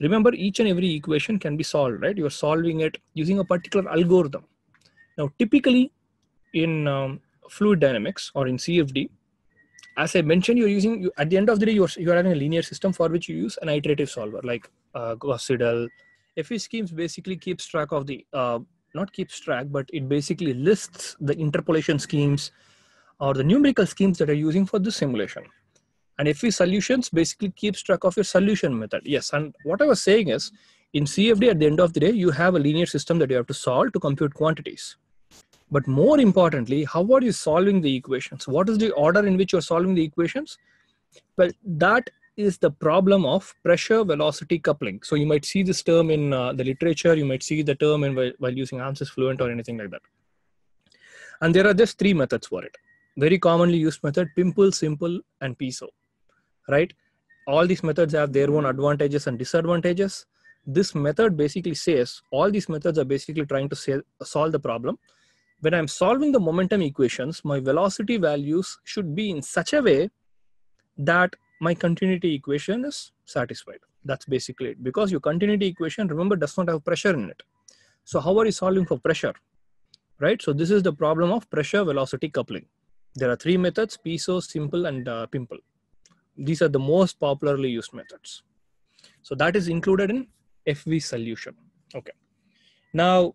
Remember, each and every equation can be solved, right? You're solving it using a particular algorithm. Now, typically in fluid dynamics or in CFD, as I mentioned, you're using, at the end of the day, you're having a linear system for which you use an iterative solver like Gauss-Seidel. FE schemes basically keeps track of the, not keeps track, but it basically lists the interpolation schemes or the numerical schemes that are using for this simulation. And FE solutions basically keeps track of your solution method. Yes, and what I was saying is, in CFD at the end of the day, you have a linear system that you have to solve to compute quantities. But more importantly, how are you solving the equations? What is the order in which you're solving the equations? Well, that is the problem of pressure velocity coupling. So you might see this term in the literature, you might see the term in, while using ANSYS Fluent or anything like that. And there are just three methods for it. Very commonly used method, Pimple, Simple, and PISO, right? All these methods have their own advantages and disadvantages. This method basically says, all these methods are basically trying to solve the problem. When I'm solving the momentum equations, my velocity values should be in such a way that my continuity equation is satisfied. That's basically it. Because your continuity equation, remember, does not have pressure in it. So how are you solving for pressure, right? So this is the problem of pressure velocity coupling. There are three methods, PISO, Simple, and Pimple. These are the most popularly used methods. So that is included in FV solution. Okay. Now,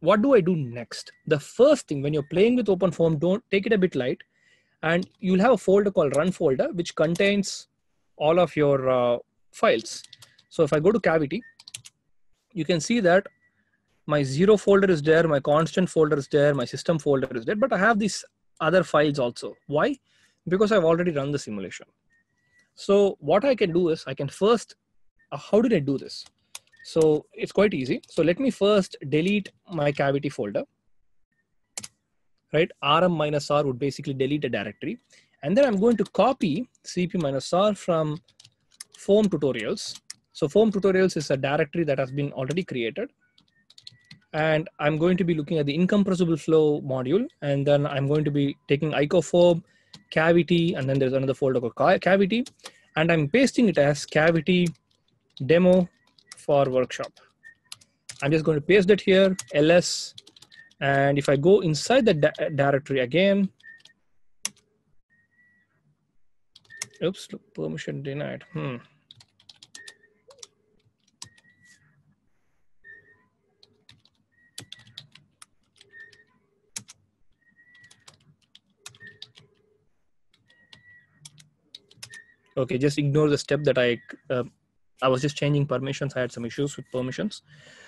what do I do next? The first thing, when you're playing with OpenFOAM, don't take it a bit light. And you'll have a folder called run folder, which contains all of your files. So if I go to cavity, you can see that my zero folder is there, my constant folder is there, my system folder is there, but I have these other files also. Why? Because I've already run the simulation. So what I can do is I can first, how did I do this? So it's quite easy. So let me first delete my cavity folder. Right, rm-r would basically delete a directory. And then I'm going to copy cp-r from foam tutorials. So foam tutorials is a directory that has been already created. And I'm going to be looking at the incompressible flow module. And then I'm going to be taking IcoFoam, cavity, and then there's another folder called cavity. And I'm pasting it as cavity demo for workshop. I'm just going to paste that here, ls. And if I go inside the directory again, oops, look, permission denied. Okay, just ignore the step that I was just changing permissions. I had some issues with permissions.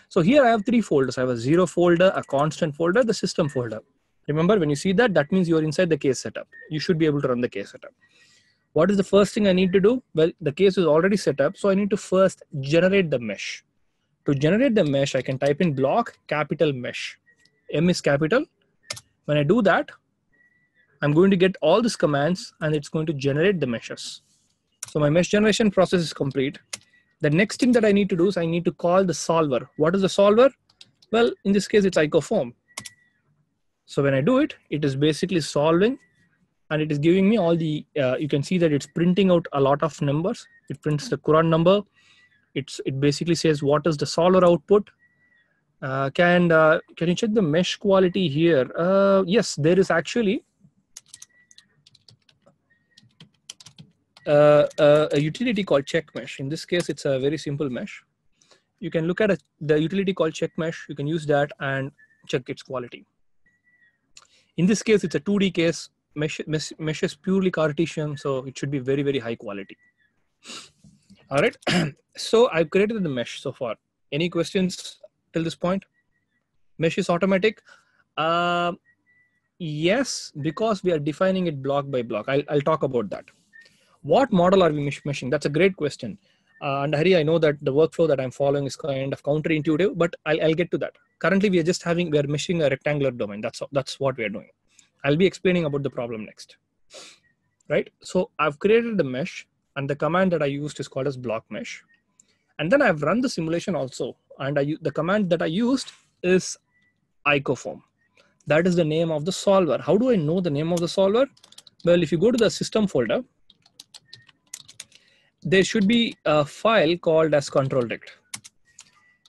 So here I have three folders. I have a zero folder, a constant folder, the system folder. Remember, when you see that, that means you're inside the case setup. You should be able to run the case setup. What is the first thing I need to do? Well, the case is already set up. So I need to first generate the mesh. To generate the mesh, I can type in block capital mesh. M is capital. When I do that, I'm going to get all these commands and it's going to generate the meshes. So my mesh generation process is complete. The next thing that I need to do is I need to call the solver. What is the solver? Well, in this case, it's IcoFoam. So when I do it, it is basically solving and it is giving me all the, you can see that it's printing out a lot of numbers. It prints the Courant number. It basically says, what is the solver output? Can you check the mesh quality here? Yes, there is actually a utility called checkMesh. In this case, it's a very simple mesh. You can look at the utility called checkMesh. You can use that and check its quality. In this case, it's a 2D case. Mesh is purely Cartesian, so it should be very, very high quality. All right. So I've created the mesh so far. Any questions till this point? Mesh is automatic. Yes, because we are defining it block by block. I'll talk about that. What model are we meshing? That's a great question. And Hari, I know that the workflow that I'm following is kind of counterintuitive, but I'll get to that. Currently, we are meshing a rectangular domain. That's what we are doing. I'll be explaining about the problem next, right? So I've created the mesh and the command that I used is called as blockMesh. And then I've run the simulation also. And the command that I used is IcoFoam. That is the name of the solver. How do I know the name of the solver? Well, if you go to the system folder, there should be a file called as control rect.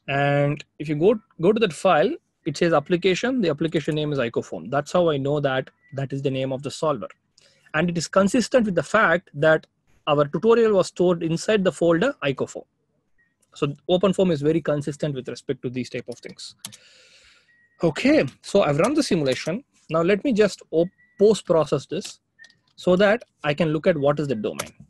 And if you go to that file, it says application. The application name is IcoFoam. That's how I know that that is the name of the solver. And it is consistent with the fact that our tutorial was stored inside the folder IcoFoam. So OpenFOAM is very consistent with respect to these type of things. Okay, so I've run the simulation. Now let me just post process this so that I can look at what is the domain.